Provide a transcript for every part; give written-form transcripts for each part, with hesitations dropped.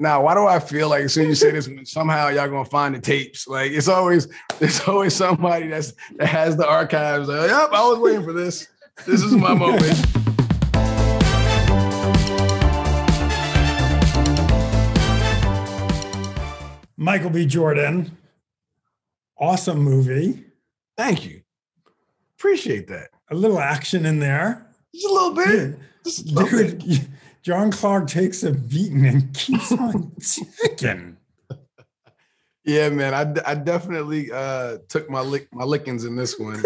Now, why do I feel like as soon as you say this, somehow y'all gonna find the tapes? Like there's always somebody that has the archives. Like, yep, I was waiting for this. This is my moment. Michael B. Jordan, awesome movie. Thank you. Appreciate that. A little action in there. Just a little bit. Dude, John Clark takes a beating and keeps on ticking. Yeah, man, I definitely took my lickings in this one,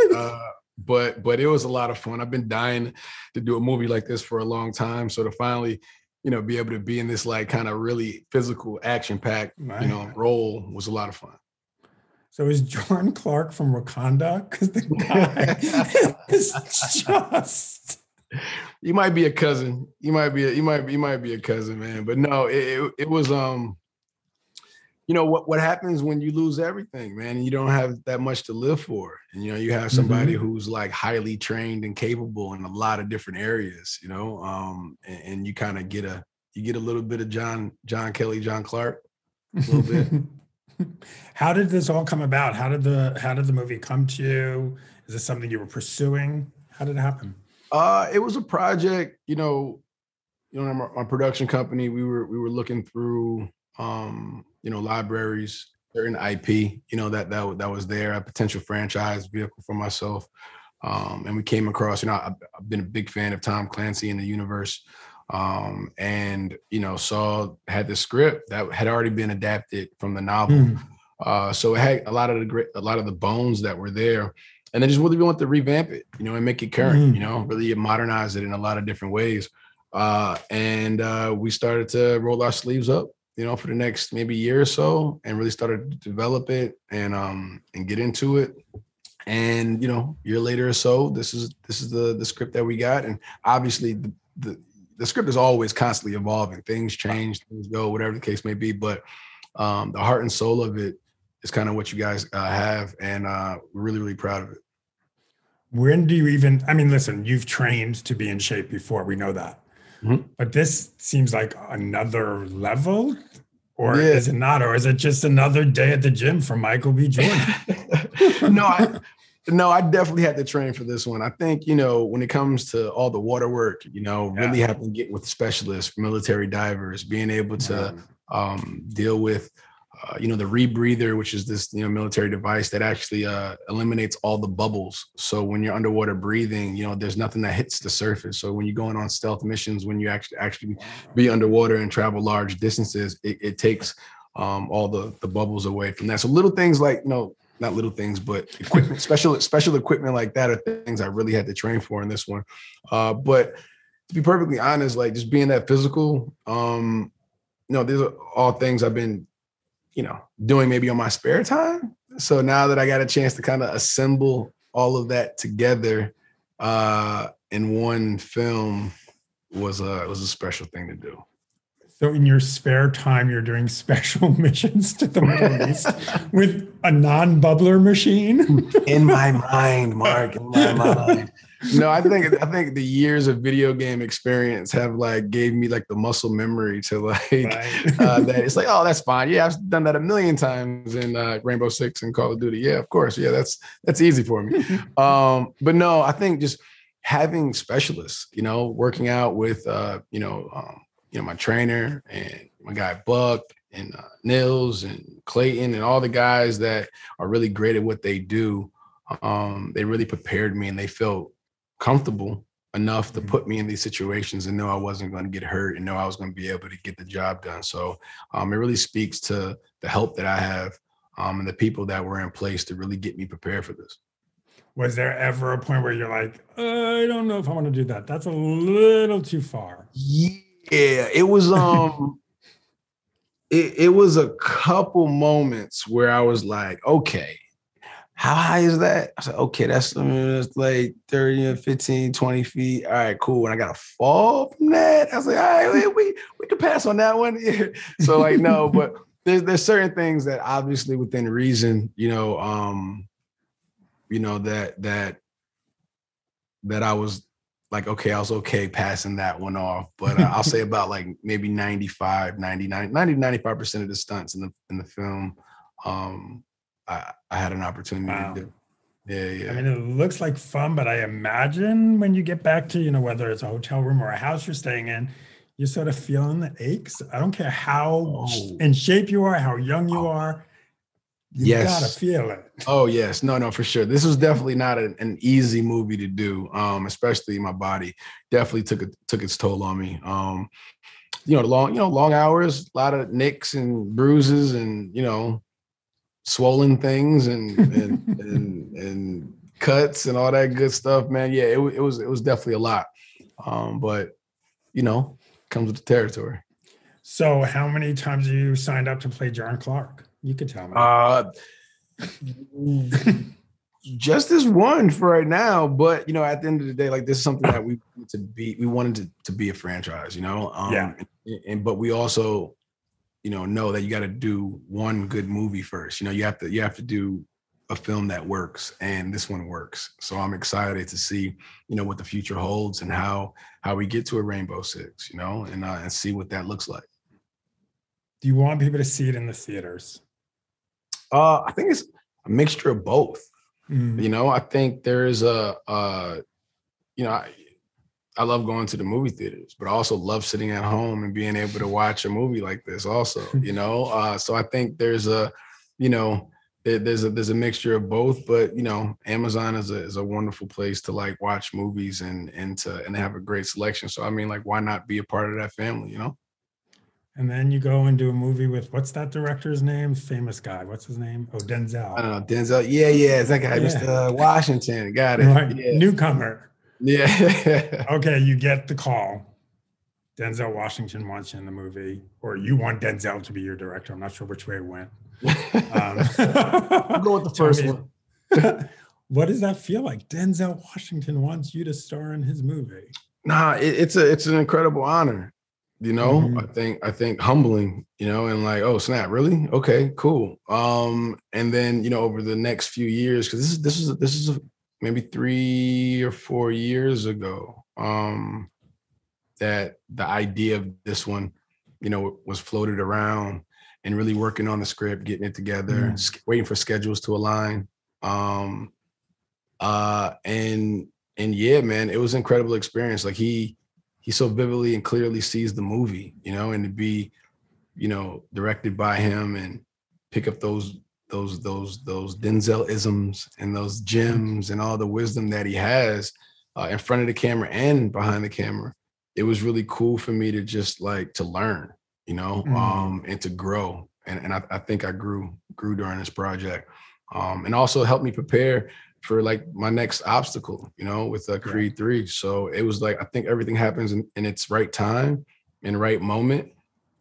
but it was a lot of fun. I've been dying to do a movie like this for a long time, so to finally, you know, be able to be in this like kind of really physical, action-packed, right, you know, role was a lot of fun. So is John Clark from Wakanda? Because the guy is just. You might be a cousin. You might be a cousin, man. But no, it was you know what happens when you lose everything, man, and you don't have that much to live for. And you know, you have somebody who's like highly trained and capable in a lot of different areas, you know. And you kind of get a little bit of John Clark, a little bit. How did this all come about? How did the movie come to you? Is this something you were pursuing? How did it happen? It was a project, you know, my production company, we were looking through, you know, libraries, certain IP, you know, that was there, a potential franchise vehicle for myself. And we came across, you know, I've been a big fan of Tom Clancy and the universe, and, you know, had the script that had already been adapted from the novel. So it had a lot of the bones that were there. And they just really want to revamp it, you know, and make it current, you know, really modernize it in a lot of different ways. And we started to roll our sleeves up, you know, for the next maybe year or so, and really started to develop it and get into it. And, you know, a year later or so, this is the script that we got. And obviously the script is always constantly evolving. Things change, things go, whatever the case may be. But the heart and soul of it, it's kind of what you guys have, and we're really, really proud of it. When do you even, I mean, listen, you've trained to be in shape before, we know that. But this seems like another level, or is it not? Or is it just another day at the gym for Michael B. Jordan? No, I definitely had to train for this one. I think, you know, when it comes to all the water work, you know, really having to get with specialists, military divers, being able to deal with, you know, the rebreather, which is this, you know, military device that actually eliminates all the bubbles. So when you're underwater breathing, you know, there's nothing that hits the surface. So when you're going on stealth missions, when you actually be underwater and travel large distances, it takes all the bubbles away from that. So little things like, no, not little things, but equipment, special equipment like that are things I really had to train for in this one. But to be perfectly honest, like just being that physical, you know, these are all things I've been, you know, doing maybe on my spare time. So now that I got a chance to kind of assemble all of that together in one film was a special thing to do. So in your spare time, you're doing special missions to the Middle East with a non-bubbler machine? In my mind, Mark, in my mind. No, I think the years of video game experience have like gave me like the muscle memory to like that. It's like, oh, that's fine. Yeah, I've done that a million times in Rainbow Six and Call of Duty. Yeah, of course. Yeah, that's easy for me. But no, I think just having specialists, you know, working out with, you know, my trainer and my guy Buck and Nils and Clayton and all the guys that are really great at what they do. They really prepared me and they felt comfortable enough to put me in these situations and know I wasn't going to get hurt and know I was going to be able to get the job done. So it really speaks to the help that I have and the people that were in place to really get me prepared for this. Was there ever a point where you're like, I don't know if I want to do that? That's a little too far. Yeah. Yeah, it was it was a couple moments where I was like, okay, how high is that? I said, okay, that's like 30, 15, 20 feet. All right, cool. And I gotta fall from that. I was like, all right, we can pass on that one. Yeah. So like, no, but there's certain things that obviously within reason, you know, that I was like, okay, I was okay passing that one off, but I'll say about like maybe 95, 99, 90, 95% of the stunts in the film, I had an opportunity to do. Yeah, yeah. I mean, it looks like fun, but I imagine when you get back to, you know, whether it's a hotel room or a house you're staying in, you're sort of feeling the aches. I don't care how in shape you are, how young you are. You gotta feel it. Oh, yes. No, for sure. This was definitely not an easy movie to do, especially my body. Definitely took its toll on me. Long hours, a lot of nicks and bruises and, you know, swollen things and cuts and all that good stuff, man. Yeah, it was definitely a lot. But, you know, comes with the territory. So how many times have you signed up to play John Clark? You could tell me. Just this one for right now, but you know, at the end of the day, like, this is something that we wanted to be. We wanted to be a franchise, you know. But we also, you know that you got to do one good movie first. You know, you have to do a film that works, and this one works. So I'm excited to see, you know, what the future holds and how we get to a Rainbow Six, you know, and see what that looks like. Do you want people to see it in the theaters? I think it's a mixture of both. Mm. You know, I think there is I love going to the movie theaters, but I also love sitting at home and being able to watch a movie like this also, you know? So I think there's a mixture of both, but, you know, Amazon is a wonderful place to like watch movies and they have a great selection. So, I mean, like, why not be a part of that family, you know? And then you go and do a movie with, what's that director's name? Famous guy. What's his name? Oh, Denzel. I don't know. Denzel. Yeah. It's that guy, Mr. Washington. Got it. Right. Yeah. Newcomer. Yeah. Okay. You get the call. Denzel Washington wants you in the movie, or you want Denzel to be your director. I'm not sure which way it went. I'll go with the first one. What does that feel like? Denzel Washington wants you to star in his movie. Nah, it's an incredible honor. You know, mm-hmm. I think humbling, you know, and like, oh, snap, really? Okay, cool. And then, you know, over the next few years, because this is maybe 3 or 4 years ago, that the idea of this one, you know, was floated around, and really working on the script, getting it together, mm-hmm. waiting for schedules to align. And yeah, man, it was an incredible experience. Like, he so vividly and clearly sees the movie, you know, and to be, you know, directed by him and pick up those Denzel-isms and those gems and all the wisdom that he has in front of the camera and behind the camera. It was really cool for me to just like to learn, you know, mm-hmm. And to grow. And I think I grew during this project, and also helped me prepare for like my next obstacle, you know, with Creed III. So it was like, I think everything happens in its right time and right moment.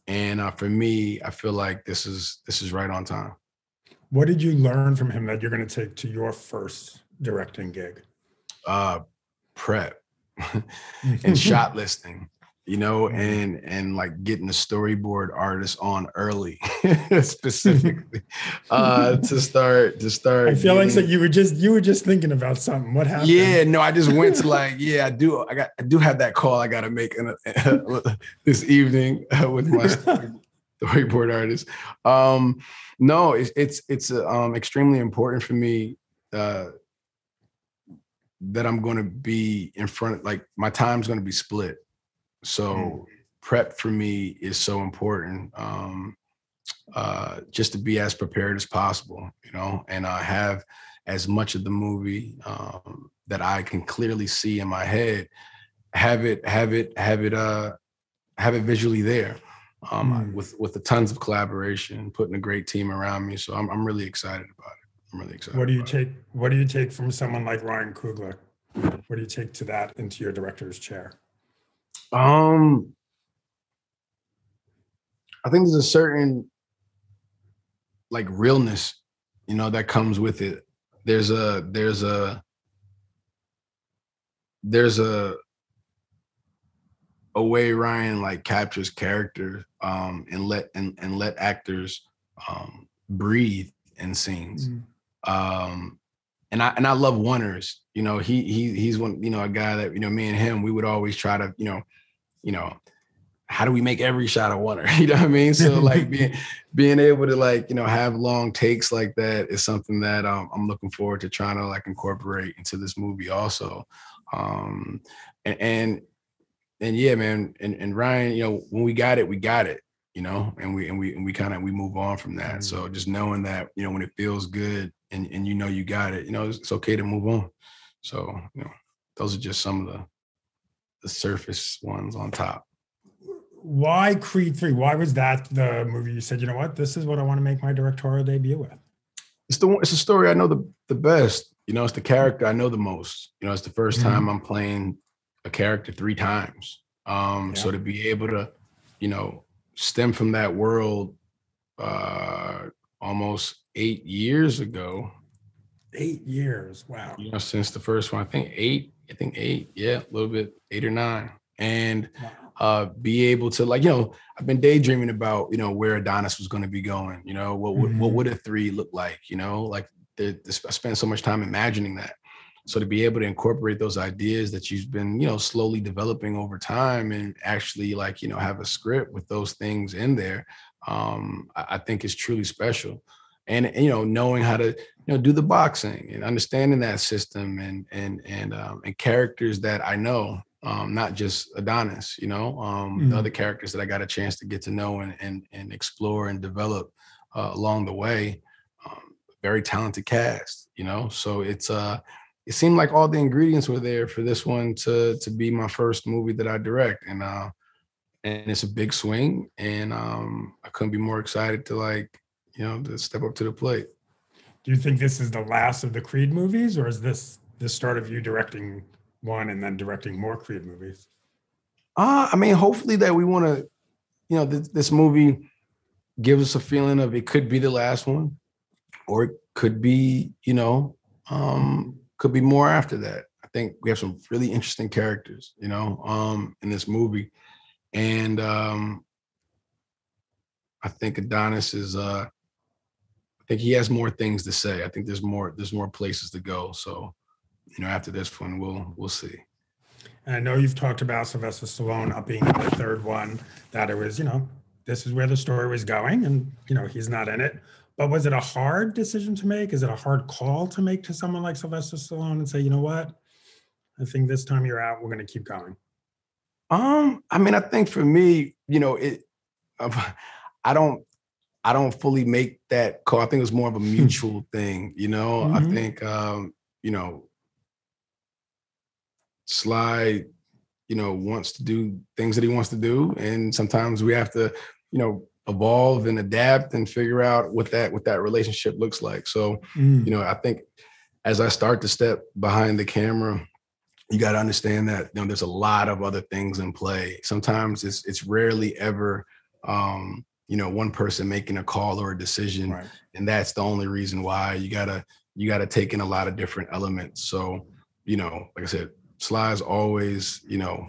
And for me, I feel like this is right on time. What did you learn from him that you're going to take to your first directing gig? Prep and shot listing, you know, and like getting the storyboard artist on early specifically to start. I feel like so you were just thinking about something. What happened? Yeah, no, I just went to like, I do have that call I got to make this evening with my storyboard artist. No, it's extremely important for me that I'm going to be in front, like my time's going to be split. So prep for me is so important, just to be as prepared as possible, you know, and I have as much of the movie that I can clearly see in my head, have it visually there, with the tons of collaboration, putting a great team around me. So I'm really excited about it. I'm really excited. What do you take from someone like Ryan Coogler? What do you take to that into your director's chair? I think there's a certain like realness, you know, that comes with it. There's a way Ryan like captures character, and let actors breathe in scenes. Mm-hmm. And I love Wonners. You know, he's one, you know, a guy that, you know, me and him, we would always try to, you know, how do we make every shot a Wonner? You know what I mean? So like being able to like, you know, have long takes like that is something that I'm looking forward to trying to like incorporate into this movie also. And yeah, man. And Ryan, you know, when we got it, you know, and we move on from that. So just knowing that, you know, when it feels good and you know, you got it, you know, it's okay to move on. So, you know, those are just some of the surface ones on top. Why Creed III? Why was that the movie you said, you know what, this is what I want to make my directorial debut with? It's the story I know the best. You know, it's the character I know the most. You know, it's the first time I'm playing a character 3 times. So to be able to, you know, stem from that world almost 8 years ago. 8 years, wow. You know, since the first one, I think eight, yeah, a little bit, 8 or 9. And be able to, like, you know, I've been daydreaming about, you know, where Adonis was going to be going, you know, what would a 3 look like, you know, like I spent so much time imagining that. So to be able to incorporate those ideas that you've been, you know, slowly developing over time and actually like, you know, have a script with those things in there, I think is truly special. And, you know, knowing how to, you know, do the boxing and understanding that system and characters that I know, not just Adonis, you know, the other characters that I got a chance to get to know and explore and develop along the way. Very talented cast, you know, so it's it seemed like all the ingredients were there for this one to be my first movie that I direct. And it's a big swing, and I couldn't be more excited to, like, you know, to step up to the plate. Do you think this is the last of the Creed movies, or is this the start of you directing one and then directing more Creed movies? I mean, hopefully that we want to, you know, this movie gives us a feeling of it could be the last one, or it could be, you know, could be more after that. I think we have some really interesting characters, you know, in this movie. And I think Adonis is I think he has more things to say. I think there's more places to go. So, you know, after this one, we'll see. And I know you've talked about Sylvester Stallone up being the 3rd one, that it was, you know, this is where the story was going and, you know, he's not in it. But was it a hard decision to make? Is it a hard call to make to someone like Sylvester Stallone and say, you know what, I think this time you're out, we're going to keep going? I mean, I think for me, you know, I don't fully make that call. I think it was more of a mutual thing, you know. I think, you know, Sly, you know, wants to do things that he wants to do, and sometimes we have to, you know, evolve and adapt and figure out what that relationship looks like. So, you know, I think as I start to step behind the camera, you got to understand that, you know, there's a lot of other things in play. Sometimes it's rarely ever, you know, one person making a call or a decision, right, and that's the only reason why. You gotta take in a lot of different elements. So, you know, like I said, Sly's always, you know,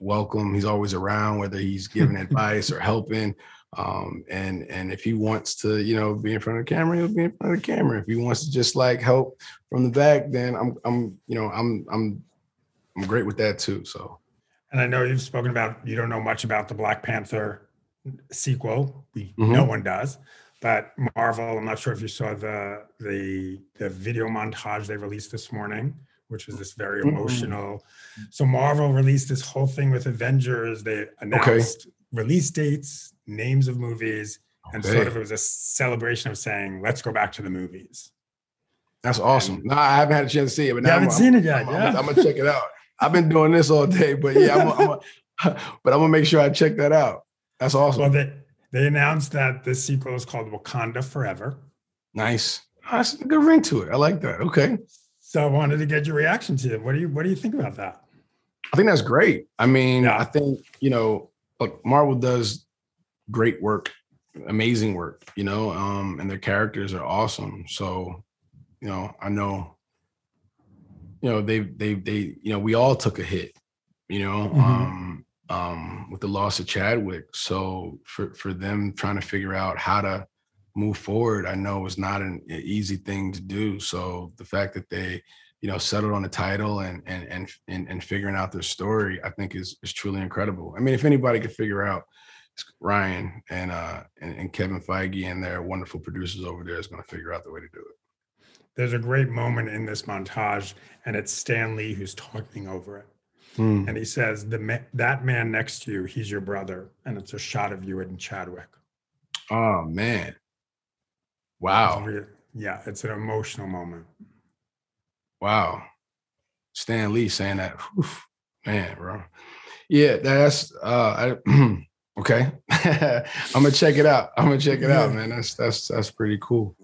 welcome. He's always around, whether he's giving advice or helping. And if he wants to, you know, be in front of the camera, he'll be in front of the camera. If he wants to just like help from the back, then I'm great with that too. So, and I know you've spoken about you don't know much about the Black Panther sequel. No one does, but Marvel, I'm not sure if you saw the video montage they released this morning, which was this very emotional. So Marvel released this whole thing with Avengers. They announced release dates, names of movies, and sort of it was a celebration of saying, let's go back to the movies. That's awesome. No, I haven't had a chance to see it, but now I'm gonna check it out. I've been doing this all day, but yeah, I'm gonna make sure I check that out. That's awesome. Well, they announced that the sequel is called Wakanda Forever. Nice. Oh, that's a good ring to it. I like that. Okay. So I wanted to get your reaction to it. What do you think about that? I think that's great. I mean, I think, you know, look, Marvel does great work, amazing work, you know, and their characters are awesome. So, you know, I know, you know, they you know, we all took a hit, you know, with the loss of Chadwick. So for them trying to figure out how to move forward, I know was not an easy thing to do. So the fact that they, you know, settled on the title and figuring out their story, I think is truly incredible. I mean, if anybody could figure out, Ryan and Kevin Feige and their wonderful producers over there is going to figure out the way to do it. There's a great moment in this montage, and it's Stan Lee who's talking over it. Mm. And he says, that man next to you, he's your brother. And it's a shot of you and Chadwick. Oh, man. Wow. Yeah, it's an emotional moment. Wow. Stan Lee saying that. Oof, man, bro. Yeah, that's... okay. I'm gonna check it out, man. That's pretty cool.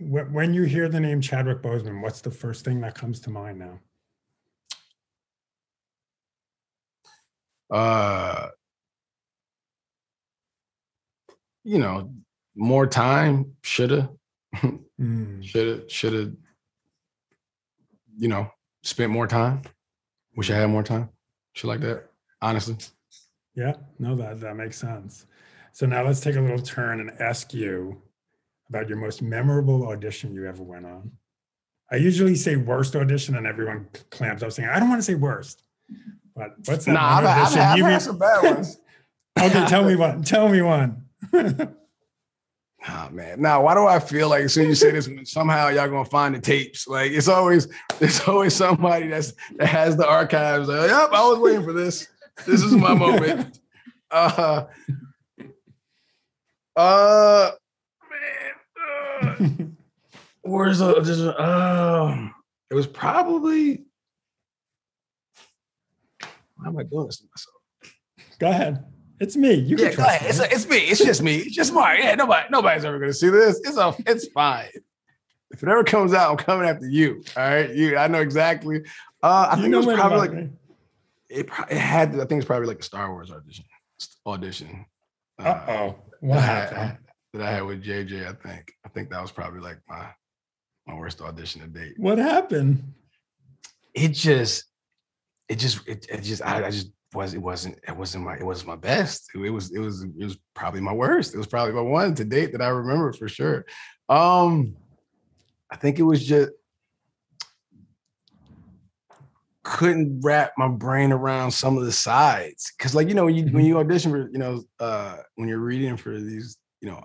When you hear the name Chadwick Boseman, what's the first thing that comes to mind now? You know, more time, shoulda, you know, spent more time. Wish I had more time. Shit like that, honestly. Yeah, no, that makes sense. So now let's take a little turn and ask you about your most memorable audition you ever went on. I usually say worst audition and everyone clamps up saying, I don't want to say worst, but what's that? Nah, I've had some bad ones. Okay, tell me one. Oh, man. Now, why do I feel like as soon as you say this, somehow y'all going to find the tapes? Like, it's always somebody that has the archives. Like, yep, I was waiting for this. This is my moment. Man. It was probably. Why am I doing this to myself? Go ahead. It's me. You can trust me. It's me. It's just me. It's just mine. Yeah, nobody's ever gonna see this. It's fine. If it ever comes out, I'm coming after you. All right, you. I know exactly. I think it was probably like. Me. I think it's probably like a Star Wars audition. What happened? That I had with JJ, I think that was probably like my worst audition to date. What happened? It wasn't my best. It was probably my worst. It was probably my one to date that I remember for sure. I think it was just, couldn't wrap my brain around some of the sides, because like, you know, when you audition for, you know, when you're reading for these, you know,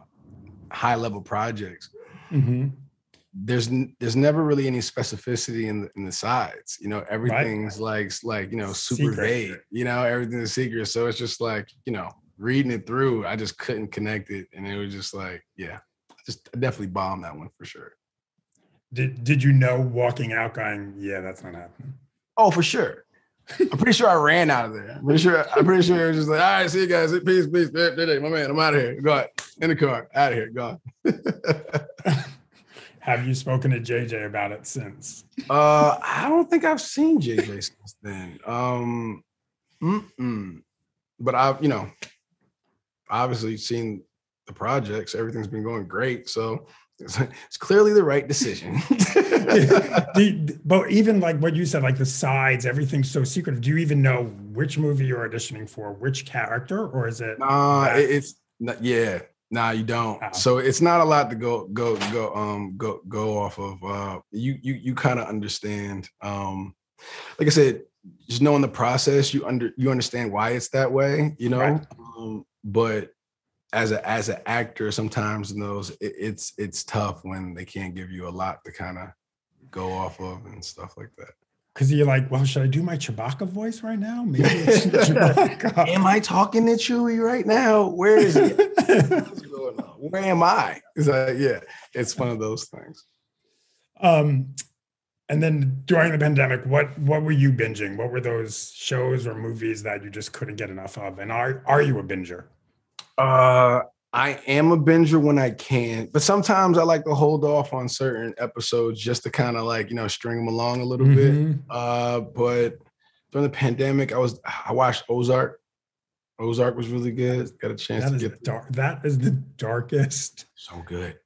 high level projects, mm-hmm. there's never really any specificity in the sides, you know, everything's right. like, you know, super secret. Vague, you know, everything's secret. So it's just like, you know, reading it through, I just couldn't connect it. And it was just like, yeah, I definitely bombed that one for sure. Did you know walking out going, yeah, that's not happening? Oh, for sure. I'm pretty sure I ran out of there. I'm pretty sure it was just like, all right, see you guys. Peace. My man, I'm out of here. Go ahead. In the car. Out of here. Gone. Have you spoken to JJ about it since? I don't think I've seen JJ since then. But I've, you know, obviously seen the projects. Everything's been going great. So it's clearly the right decision. But even like what you said, like the sides, everything's so secretive. Do you even know which movie you're auditioning for, which character, or is it? You don't. Oh. So it's not a lot to go off of. You kind of understand. Like I said, just knowing the process, you understand why it's that way, you know. Right. But as an actor, sometimes in those it's tough when they can't give you a lot to kind of go off of and stuff like that. Because you're like, well, should I do my Chewbacca voice right now? Maybe it's Chewbacca. Am I talking to Chewie right now? Where is he? What's going on? Where am I? It's like, yeah, it's one of those things. And then during the pandemic, what were you binging? What were those shows or movies that you just couldn't get enough of? And are you a binger? I am a binger when I can, but sometimes I like to hold off on certain episodes just to kind of like, you know, string them along a little bit. But during the pandemic, I watched Ozark. Ozark was really good. Got a chance to get dark. That is the darkest. So good.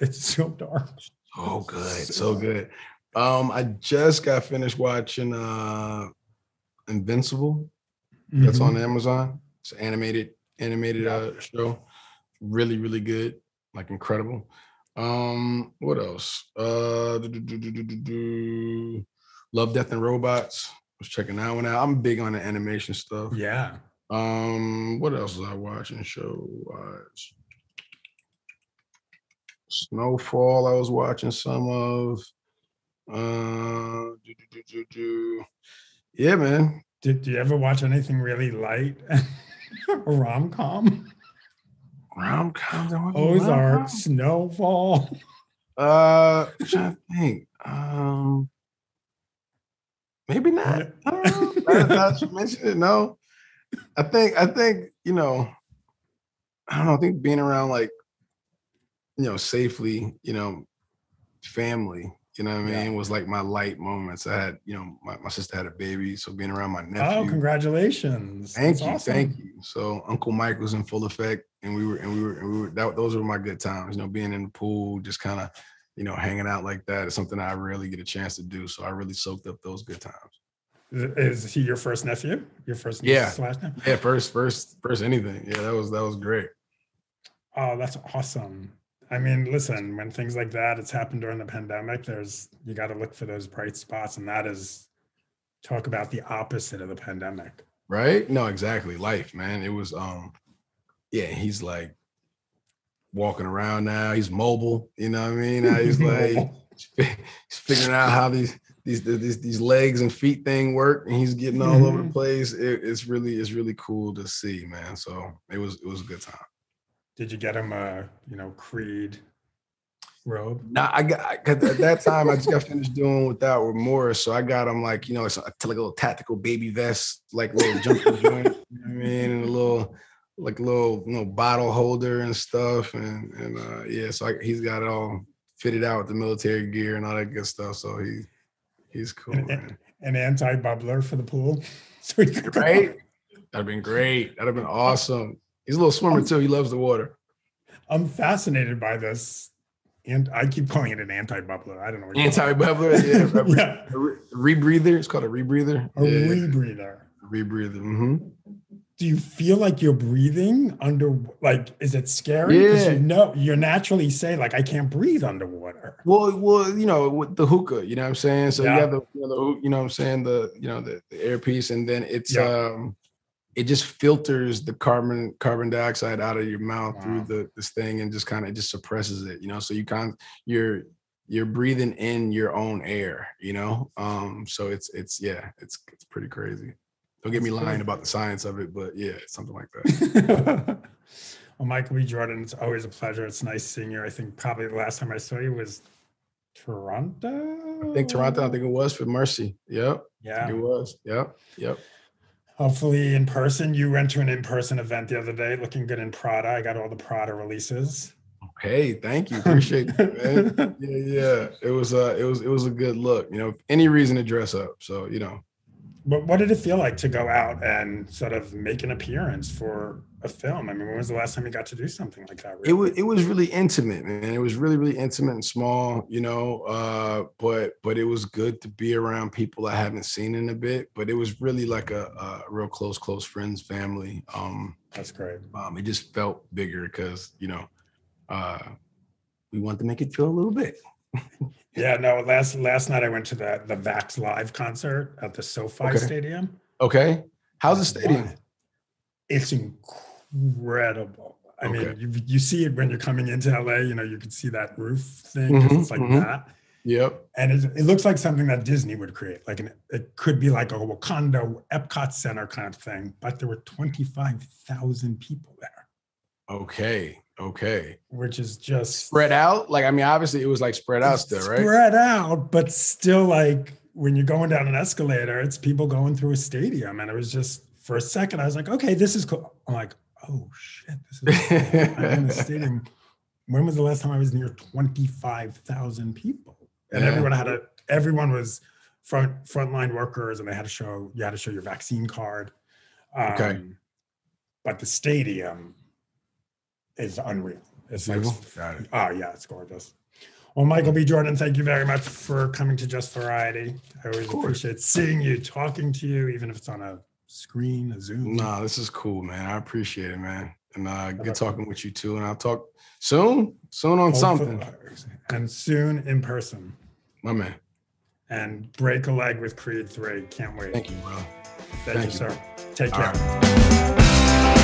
It's so dark. So good. So good. I just got finished watching Invincible. Mm-hmm. That's on Amazon. It's an animated show. Really, really good. like incredible. What else? Love, Death, and Robots. I was checking that one out. I'm big on the animation stuff. Yeah. What else was I watching? Show-wise, Snowfall. I was watching some of. Yeah, man. Did you ever watch anything really light? A rom-com? Rom-com? Ozark, Snowfall. I'm trying to think. Maybe not. Not to mention it, no. I think, you know, I don't know, I think being around, like, you know, safely, you know, family, you know what I mean, was like my light moments. I had, you know, my sister had a baby, so being around my nephew. Oh, congratulations. Thank you. So Uncle Mike was in full effect, and those were my good times, you know, being in the pool, just kind of, you know, hanging out like that is something I rarely get a chance to do. So I really soaked up those good times. Is he your first nephew? Your first nephew? Yeah, first anything. Yeah, that was great. Oh, that's awesome. I mean, listen, when things like that, it's happened during the pandemic, you got to look for those bright spots, and that is, talk about the opposite of the pandemic. Right? No, exactly. Life, man. It was, he's like walking around now. He's mobile, you know what I mean? Now he's like, he's figuring out how these legs and feet thing work, and he's getting all over the place. It's really cool to see, man. So it was a good time. Did you get him a, you know, Creed robe? Nah, at that time I just got finished doing Without Remorse, so I got him, like, you know, it's like a little tactical baby vest, like little jumper joint, you know what I mean, and a little, like, little, you know, bottle holder and stuff, so he's got it all fitted out with the military gear and all that good stuff. So He's cool, man. An anti-bubbler for the pool. So he could right? That'd been great. That'd have been awesome. He's a little swimmer too. He loves the water. I'm fascinated by this. And I keep calling it an anti-bubbler. I don't know. Anti-bubbler, yeah. Rebreather. It's called a rebreather. Rebreather. Rebreather. Mm-hmm. Do you feel like you're breathing under, like, is it scary? Because you know, you naturally say, like, I can't breathe underwater. Well, you know, with the hookah, you know what I'm saying? So you have the, you know, the airpiece, and then it's, it just filters the carbon dioxide out of your mouth through this thing, and just kind of just suppresses it, you know? So you're breathing in your own air, you know? So it's pretty crazy. Don't get me lying about the science of it, but yeah, something like that. Well, Michael B. Jordan, it's always a pleasure. It's nice seeing you. I think probably the last time I saw you was Toronto. I think it was for Mercy. Yep. Yeah. It was. Yep. Yep. Hopefully in person. You went to an in-person event the other day, looking good in Prada. I got all the Prada releases. Hey, thank you. Appreciate that, man. Yeah. It was a good look. You know, any reason to dress up. So, you know. But what did it feel like to go out and sort of make an appearance for a film? I mean, when was the last time you got to do something like that? Really? It was really intimate, man. It was really, really intimate and small, you know, but it was good to be around people I haven't seen in a bit. But it was really like a real close friends, family. That's great. It just felt bigger because, you know, we want to make it feel a little bit. Yeah, no, last night I went to the Vax Live concert at the SoFi Stadium. Okay. How's the stadium? It's incredible. I mean, you see it when you're coming into LA, you know, you can see that roof thing. Mm-hmm, it's like that. Yep. And it looks like something that Disney would create. Like it could be like a Wakanda Epcot Center kind of thing, but there were 25,000 people there. Okay. Which is just spread out. Like, I mean, obviously it was like spread out still, right? Spread out, but still, like, when you're going down an escalator, it's people going through a stadium. And it was just, for a second, I was like, okay, this is cool. I'm like, oh shit, this is cool. I'm in the stadium. When was the last time I was near 25,000 people? And everyone was frontline workers, and you had to show your vaccine card. But the stadium is unreal. It's like, it's gorgeous. Well, Michael B. Jordan, thank you very much for coming to Just Variety. I always appreciate seeing you, talking to you, even if it's on a screen, a Zoom. No, this is cool, man. I appreciate it, man. And good talking with you too. And I'll talk soon on something. And soon in person. My man. And break a leg with Creed 3. Can't wait. Thank you, bro. Thank you, sir. Take care. Right.